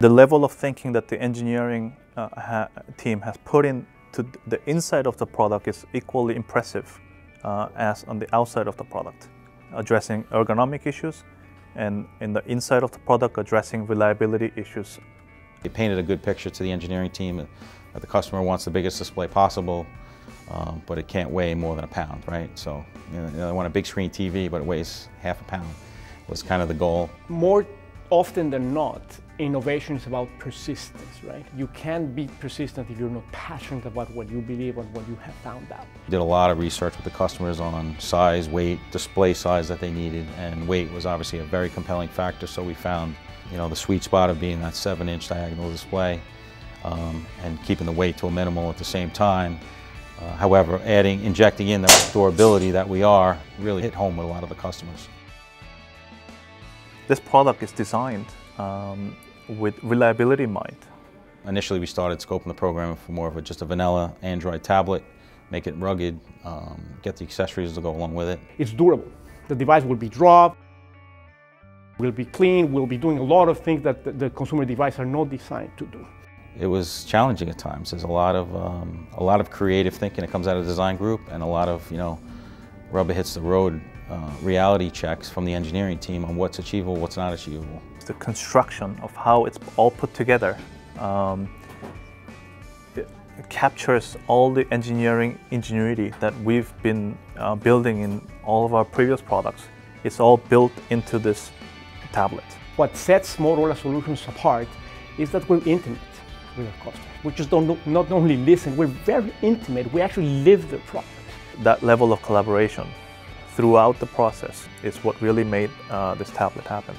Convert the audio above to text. The level of thinking that the engineering team has put into the inside of the product is equally impressive as on the outside of the product, addressing ergonomic issues, and in the inside of the product, addressing reliability issues. They painted a good picture to the engineering team that the customer wants the biggest display possible, but it can't weigh more than a pound, right? So, they want a big screen TV, but it weighs half a pound, was kind of the goal. More often than not, innovation is about persistence, right? You can't be persistent if you're not passionate about what you believe and what you have found out. Did a lot of research with the customers on size, weight, display size that they needed, and weight was obviously a very compelling factor, so we found the sweet spot of being that 7-inch diagonal display and keeping the weight to a minimal at the same time. However, injecting in the storability that we are really hit home with a lot of the customers. This product is designed with reliability in mind. Initially, we started scoping the program for more of just a vanilla Android tablet, make it rugged, get the accessories to go along with it. It's durable. The device will be dropped, will be clean, will be doing a lot of things that the consumer devices are not designed to do. It was challenging at times. There's a lot of creative thinking that comes out of the design group, and a lot of rubber hits the road. Reality checks from the engineering team on what's achievable, what's not achievable. The construction of how it's all put together it captures all the engineering ingenuity that we've been building in all of our previous products. It's all built into this tablet. What sets Motorola Solutions apart is that we're intimate with our customers. We just don't not only listen, we're very intimate. We actually live the product. That level of collaboration throughout the process is what really made this tablet happen.